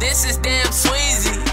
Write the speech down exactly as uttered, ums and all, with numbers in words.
This is damn Sweezy.